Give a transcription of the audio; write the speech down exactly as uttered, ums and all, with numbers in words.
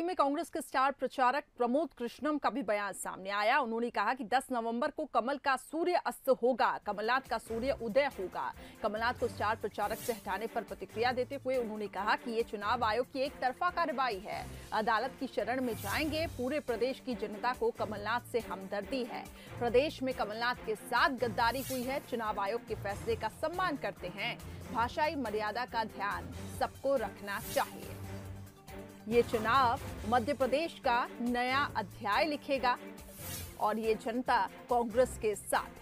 में कांग्रेस के स्टार प्रचारक प्रमोद कृष्णम का भी बयान सामने आया। उन्होंने कहा कि दस नवंबर को कमल का सूर्य अस्त होगा, कमलनाथ का सूर्य उदय होगा। कमलनाथ को स्टार प्रचारक से हटाने पर प्रतिक्रिया देते हुए उन्होंने कहा कि ये चुनाव आयोग की एक तरफा कार्रवाई है, अदालत की शरण में जाएंगे। पूरे प्रदेश की जनता को कमलनाथ से हमदर्दी है। प्रदेश में कमलनाथ के साथ गद्दारी हुई है। चुनाव आयोग के फैसले का सम्मान करते हैं। भाषाई मर्यादा का ध्यान सबको रखना चाहिए। ये चुनाव मध्य प्रदेश का नया अध्याय लिखेगा और ये जनता कांग्रेस के साथ है।